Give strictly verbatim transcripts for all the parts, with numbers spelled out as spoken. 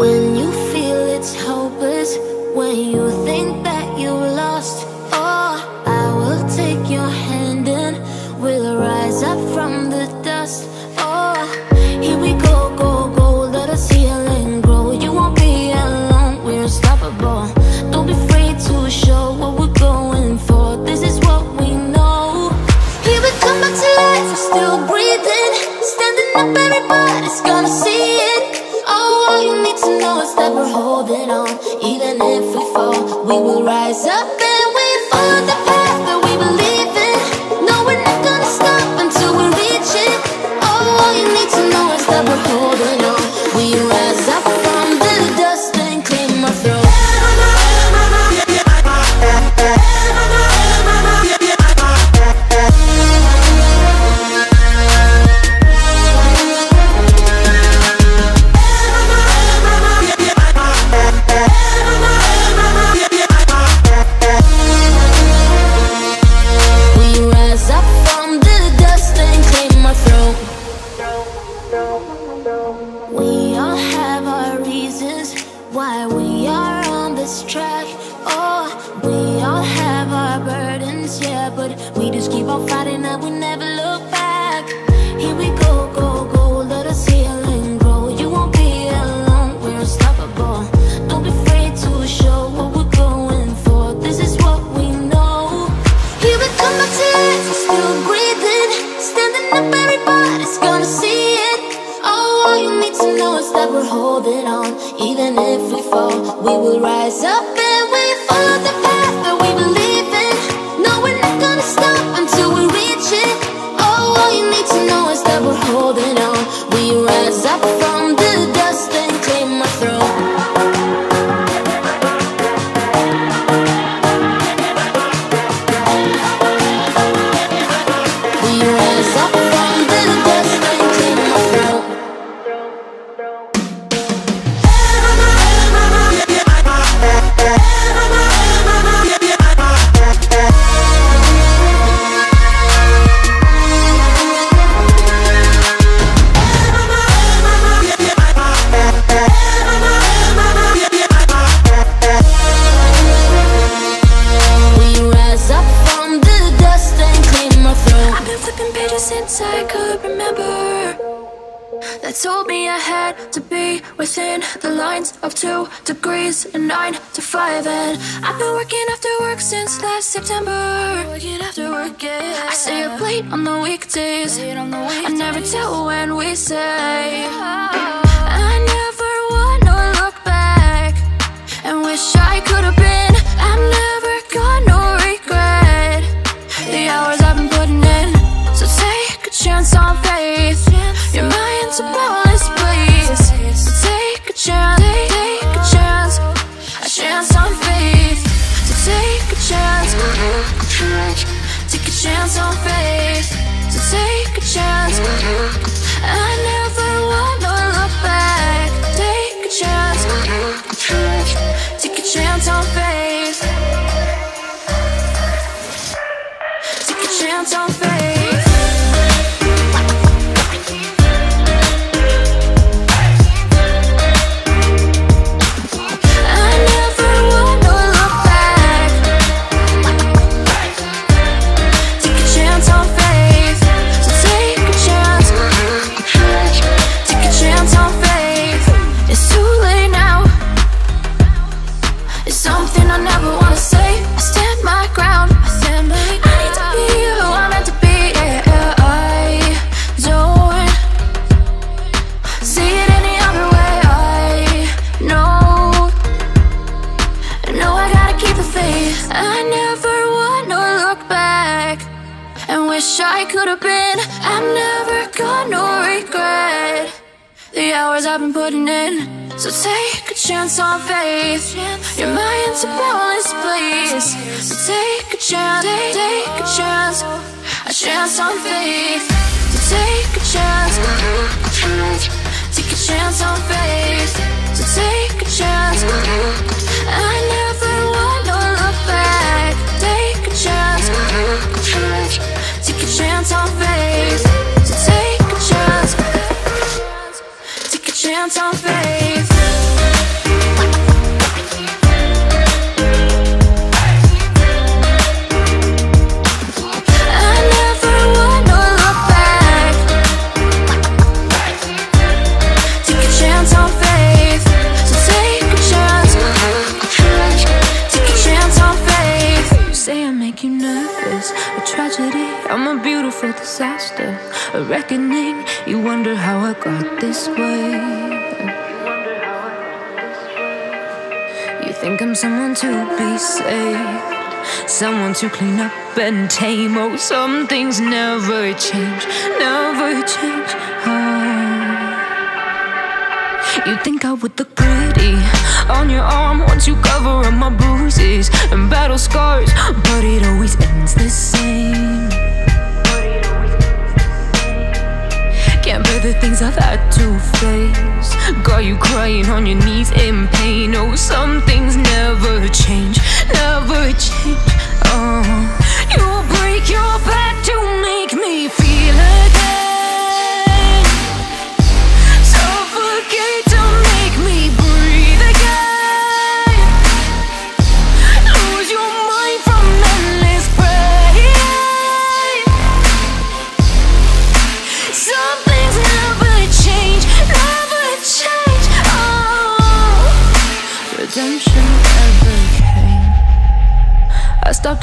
When you feel it's hopeless, when you think that you lost all, oh, I will take your hand and we'll rise up from the dust. Oh, here we go, go, go, let us heal and grow. You won't be alone, we're unstoppable. Don't be afraid to show what we're going for. This is what we know. Here we come back to life, we're still breathing, standing up, everybody's gonna see it. Oh, all you need to know is that we're holding on. Even if we fall, we will rise up and we follow the path that we believe in. No, we're not gonna stop until we reach it. Oh, all you need to know is that we're holding on. We rise up from the dust and claim our throne. Why we are on this track, oh, we all have our burdens, yeah, but we just keep on fighting and we never look back. Here we go, go, go, let us heal and grow. You won't be alone, we're unstoppable. Don't be afraid to show what we're going for. This is what we know. Here we come back to life, we're still breathing, standing up, everybody's gonna see it. Oh, all you need to know is that we're holding on. Even if we fall, we will rise up and we follow the path that we believe in. No, we're not gonna stop until we reach it. Oh, all you need to know is that we're holding on. We rise up from the dust and claim our throne. Since I could remember, that told me I had to be within the lines of two degrees and nine to five. And I've been working after work since last September. Working after work, yeah. I stay up late on the weekdays. Late on the weekdays. I never tell when we say. Oh. I never wanna look back and wish I could have been. I'm never gonna regret the hours I've been putting in. So take a chance on faith. Your mind's a ballast, please. So take a chance, take a chance, a chance on faith. So take a chance, take a chance on faith. So take a chance. I never wanna look back. Take a chance, take a chance on faith. Take a chance on faith. I could have been. I'm never gonna regret the hours I've been putting in. So take a chance on faith. Your mind's a ballast, please. So take a chance, take a chance, a chance on faith. So take a chance, take a chance on faith. So take a chance. I order for disaster, a reckoning. You wonder how I got this way. You think I'm someone to be saved, someone to clean up and tame. Oh, some things never change, never change. Oh. You think I would look pretty on your arm once you cover up my bruises and battle scars, but it always ends the same. Can't bear the things I've had to face, got you crying on your knees in pain. Oh, some things never change, never change. Oh, you break your back to make me feel again. I stopped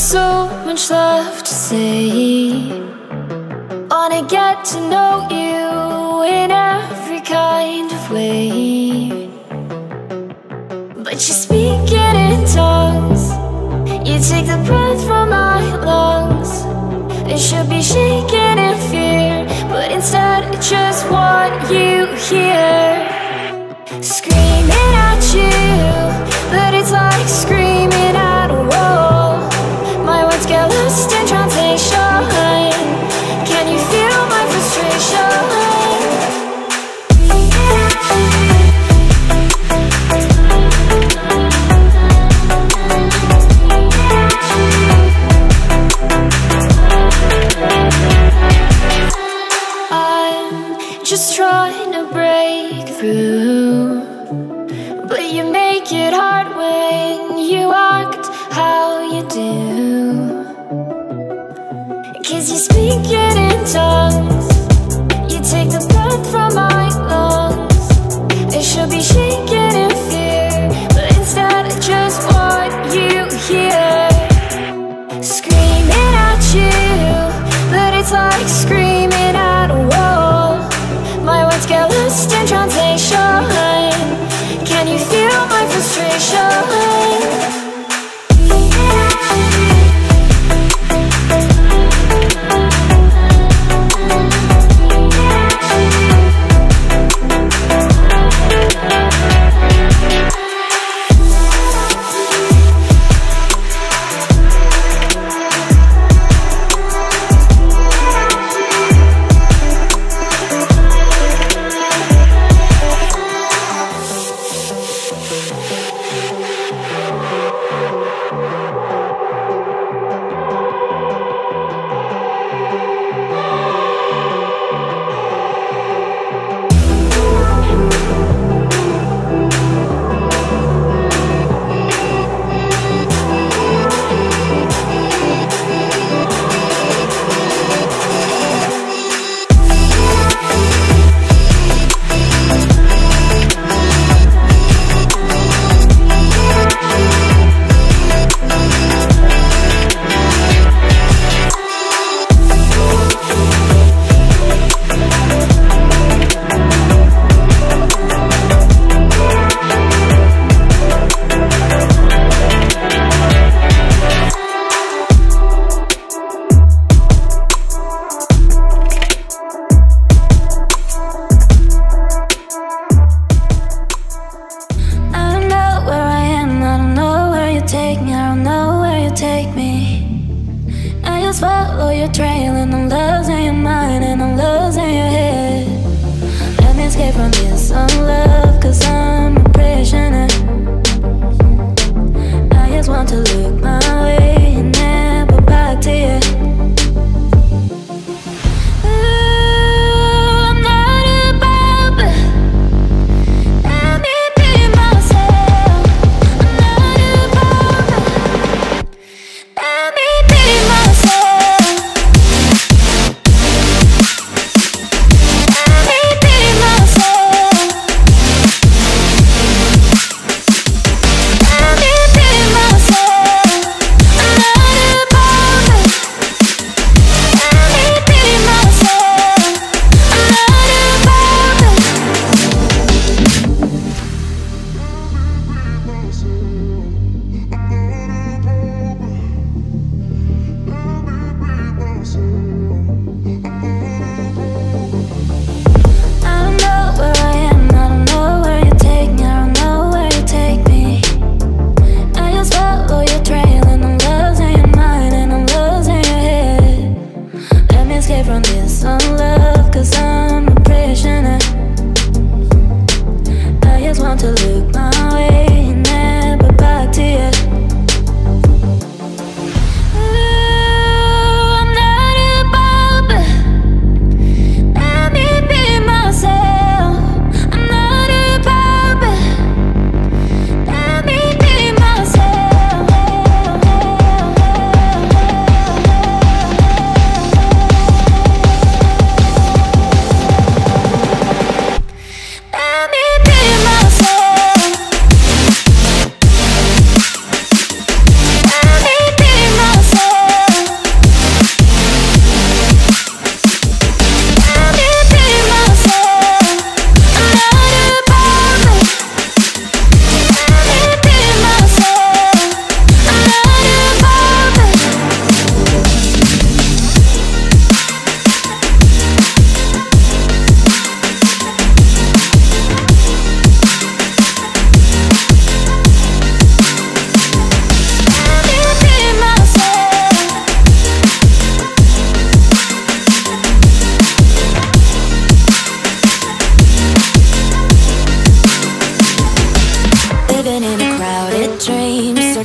so much left to say. Wanna get to know you in every kind of way, but you speak it in tongues. You take the breath from my lungs. I should be shaking in fear, but instead I just want you here. Screaming at you, but it's like screaming at a wall. My words get lost in translation. Can you feel my frustration? I'm just trying to break through, but you make it hard when you act how you do. Cause you speak it in tongues. You take the breath from my lungs. I should be shaking in fear, but instead I just want you here. Screaming at you, but it's like screaming at a wall. My words get lost in translation. Can you feel my frustration? About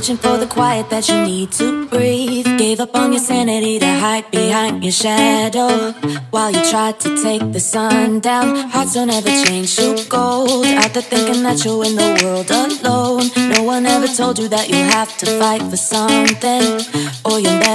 searching for the quiet that you need to breathe. Gave up on your sanity to hide behind your shadow while you tried to take the sun down. Hearts don't ever change to gold, out there thinking that you're in the world alone. No one ever told you that you have to fight for something, or you'll never